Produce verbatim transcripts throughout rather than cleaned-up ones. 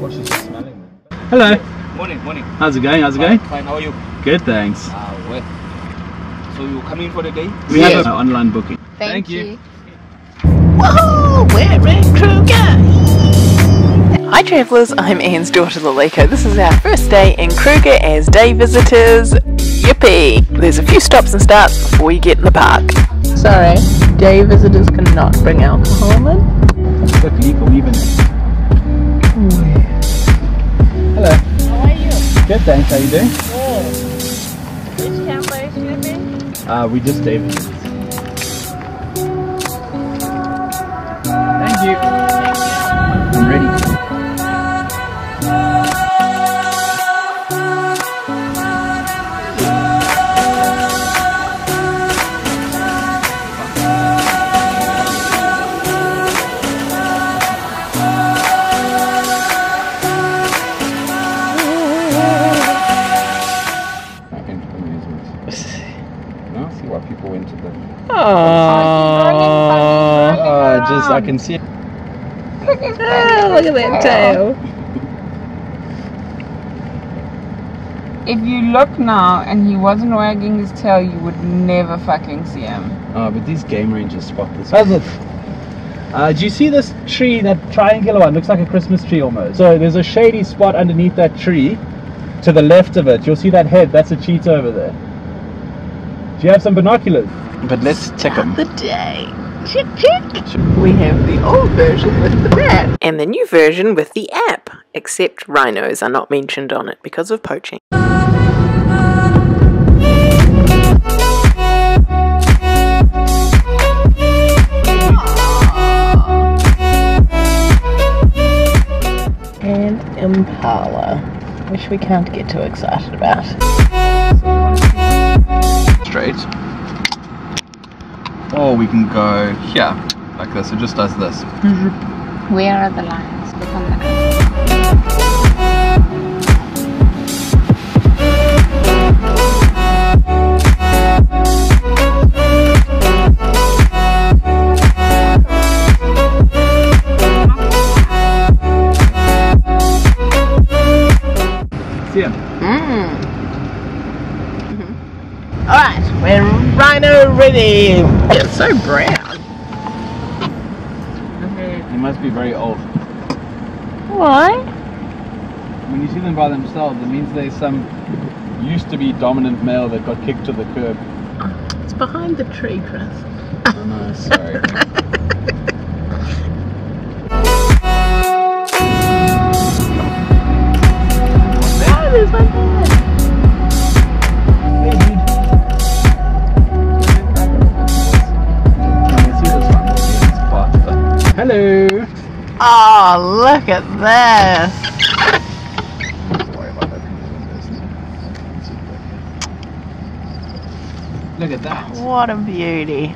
Well, she's just smelling them. Hello. Morning, morning. How's it going? How's it fine, going? Fine, how are you? Good, thanks. Ah, well. So you coming for the day? We yes. have an online booking. Thank, Thank you. you. Woohoo! We're in Kruger! Hi travellers, I'm Anne's daughter Leliko. This is our first day in Kruger as day visitors. Yippee! There's a few stops and starts before you get in the park. Sorry, day visitors cannot bring alcohol in. That's good, Leliko, even. Hello. How are you? Good, thanks. How are you doing? Good. Which camp are you sleeping? Uh, we just day visitors. Thank you. I'm ready. I came to the amusements. No, see why people went to them. Oh. Just, I can see it. Oh, look at that tail. If you look now and he wasn't wagging his tail, you would never fucking see him. Oh, but these game rangers spot this. Uh, do you see this tree, that triangular one? Looks like a Christmas tree almost. So there's a shady spot underneath that tree. To the left of it, you'll see that head. That's a cheetah over there. Do you have some binoculars? But let's check them. The day. Chick, chick. We have the old version with the rat and the new version with the app, except rhinos are not mentioned on it because of poaching. And impala, which we can't get too excited about. Straight. Or we can go here, like this. It just does this. Mm-hmm. Where are the lions? Look on the see ya. Mm. Mm-hmm. All right, we're rhino ready. It's so brown. They must be very old. Why? When you see them by themselves, it means there's some used to be dominant male that got kicked to the curb. Oh, it's behind the tree, Chris. Oh no, sorry. Oh, there's one there. Hello! Oh, look at this! Look at that! What a beauty!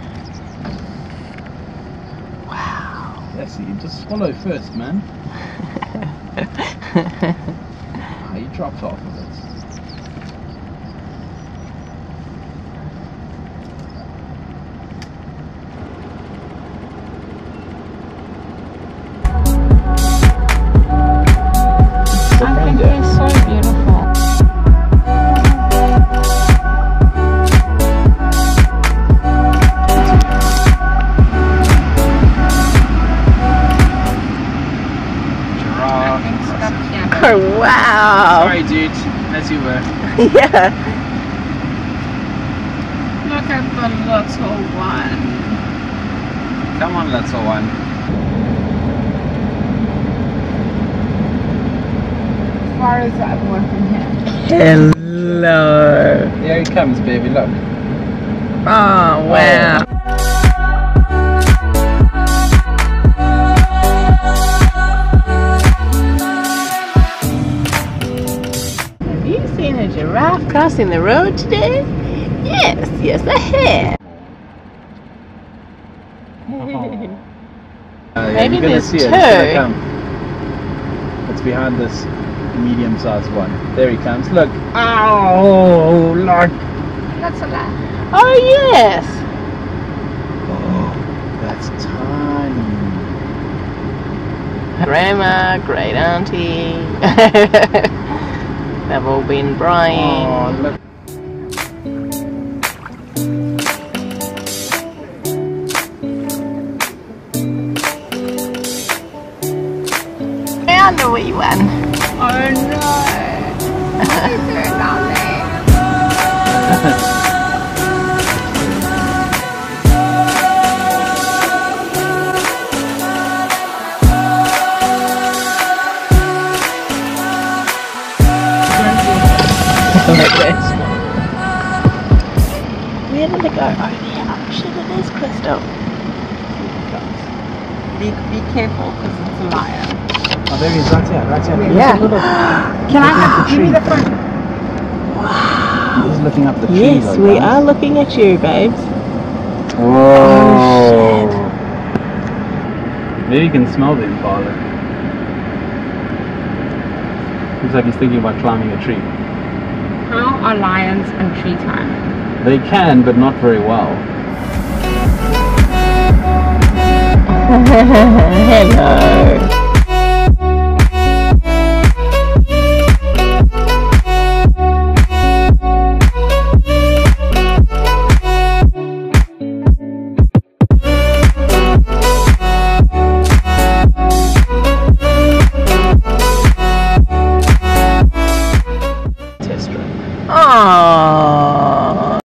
Wow! That's it, you just swallow first, man. Oh, you dropped off of it. Oh, wow! Sorry, dude. As you were. Yeah. Look at the little one. Come on, little one. As far as that one from here. Hello. Here he comes, baby. Look. Oh, wow. Oh. Giraffe crossing the road today? Yes, yes I have. Oh. uh, Maybe yeah, there's see two. It. It's, it's behind this medium-sized one. There he comes. Look. Oh, Lord. That's a lot. Oh yes. Oh, that's tiny. Grandma, great auntie. They've all been Brian. Oh, and the wee one. Oh no. It's so lovely. Like this. Where did it go? Oh yeah, oh shit, it is crystal. Be, be careful because it's a lion. Oh, there he is, right here, right here. Yeah. Little, can I have the tree? The front. Wow. He's looking up the tree. Yes, though, we guys. Are looking at you, babes. Whoa. Oh, shit. Maybe you can smell them, Father. Looks like he's thinking about climbing a tree. How are lions in tree climbing? They can, but not very well. Hello.